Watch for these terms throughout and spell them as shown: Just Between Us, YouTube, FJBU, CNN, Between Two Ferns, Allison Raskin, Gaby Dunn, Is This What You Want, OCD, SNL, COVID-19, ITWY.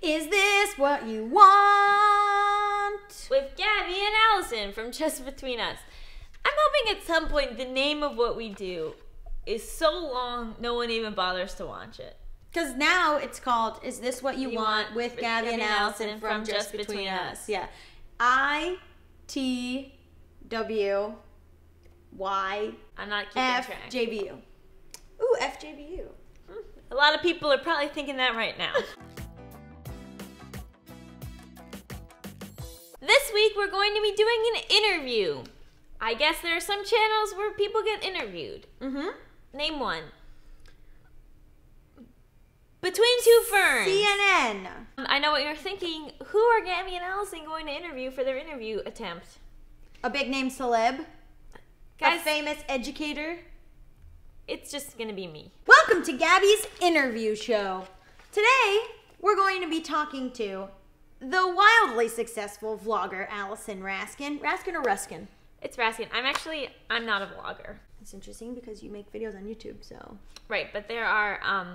Is This What You Want? With Gabby and Allison from Just Between Us. I'm hoping at some point the name of what we do is so long no one even bothers to watch it. Because now it's called Is This What You Want with Gabby and Allison from Just Between Us. Yeah. ITWY. I'm not keeping track. FJBU. Ooh, FJBU. A lot of people are probably thinking that right now. This week we're going to be doing an interview. I guess there are some channels where people get interviewed. Mm-hmm. Name one. Between Two Ferns. CNN. I know what you're thinking. Who are Gabby and Allison going to interview for their interview attempt? A big name celeb. Guys, a famous educator. It's just going to be me. Welcome to Gabby's interview show. Today, we're going to be talking to the wildly successful vlogger, Allison Raskin. Raskin or Ruskin? It's Raskin. I'm not a vlogger. It's interesting because you make videos on YouTube, so. Right, but there are,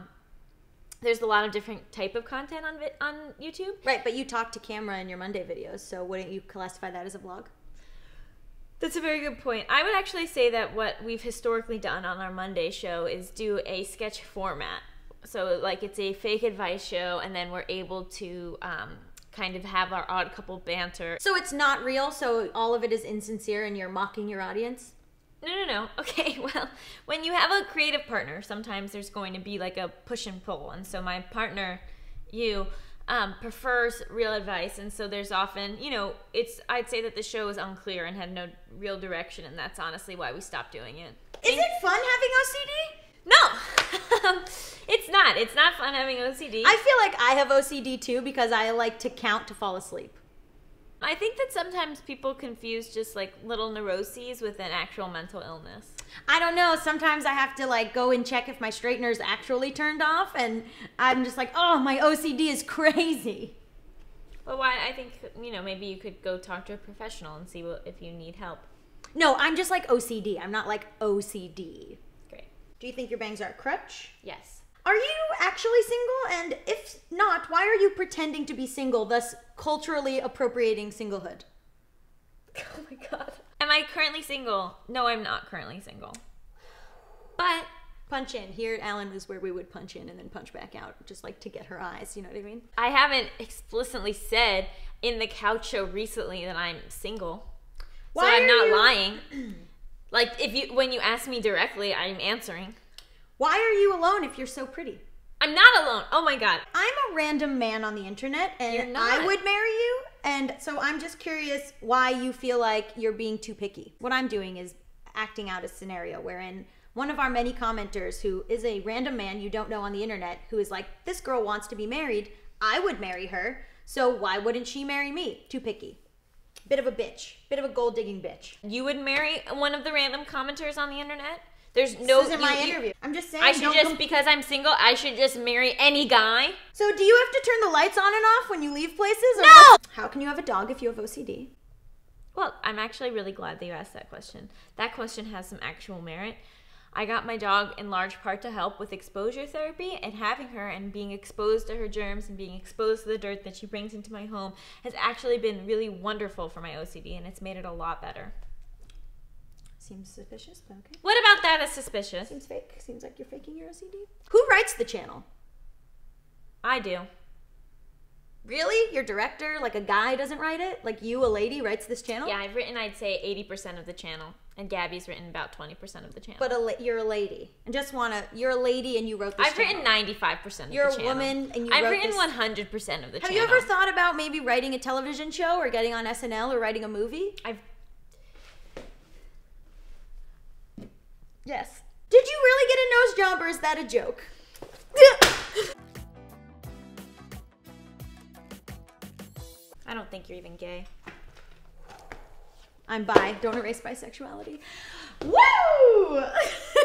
there's a lot of different type of content on YouTube. Right, but you talk to camera in your Monday videos, so wouldn't you classify that as a vlog? That's a very good point. I would actually say that what we've historically done on our Monday show is do a sketch format. So like it's a fake advice show, and then we're able to kind of have our odd couple banter. So it's not real, so all of it is insincere and you're mocking your audience? No. Okay, well, when you have a creative partner, sometimes there's going to be like a push and pull. And so my partner, you, prefers real advice. And so there's often, you know, I'd say that the show is unclear and had no real direction. And that's honestly why we stopped doing it. Is it fun having OCD? No, it's not. It's not fun having OCD. I feel like I have OCD too because I like to count to fall asleep. I think that sometimes people confuse just like little neuroses with an actual mental illness. I don't know. Sometimes I have to like go and check if my straightener's actually turned off, and I'm just like, oh, my OCD is crazy. Well, I think, you know, maybe you could go talk to a professional and see if you need help. No, I'm just like OCD. I'm not like OCD. Great. Do you think your bangs are a crutch? Yes. Are you actually single? And if not, why are you pretending to be single, thus culturally appropriating singlehood? Oh my God. Am I currently single? No, I'm not currently single. But punch in. Here at Alan was where we would punch in and then punch back out, just like to get her eyes, you know what I mean? I haven't explicitly said in the couch show recently that I'm single. Why so I'm not lying. Like when you ask me directly, I'm answering. Why are you alone if you're so pretty? I'm not alone. Oh my God. I'm a random man on the internet and I would marry you. And so I'm just curious why you feel like you're being too picky. What I'm doing is acting out a scenario wherein one of our many commenters who is a random man you don't know on the internet who is like, this girl wants to be married. I would marry her. So why wouldn't she marry me? Too picky. Bit of a bitch. Bit of a gold digging bitch. You would marry one of the random commenters on the internet? There's no. This isn't my interview. I'm just saying. I should just because I'm single, I should just marry any guy. So do you have to turn the lights on and off when you leave places? Or no. How can you have a dog if you have OCD? Well, I'm actually really glad that you asked that question. That question has some actual merit. I got my dog in large part to help with exposure therapy, and having her and being exposed to her germs and being exposed to the dirt that she brings into my home has actually been really wonderful for my OCD, and it's made it a lot better. Seems suspicious, but okay. What about that is suspicious? Seems fake. Seems like you're faking your OCD. Who writes the channel? I do. Really? Your director, like a guy, doesn't write it? Like you, a lady, writes this channel? Yeah, I've written, I'd say, 80% of the channel. And Gabby's written about 20% of the channel. But you're a lady. And just want to, you're a lady and you wrote this channel. I've written 95% of the channel. You're a woman and you wrote this. I've written 100% of the channel. Have you ever thought about maybe writing a television show or getting on SNL or writing a movie? Yes. Did you really get a nose job or is that a joke? I don't think you're even gay. I'm bi. Don't erase bisexuality. Woo!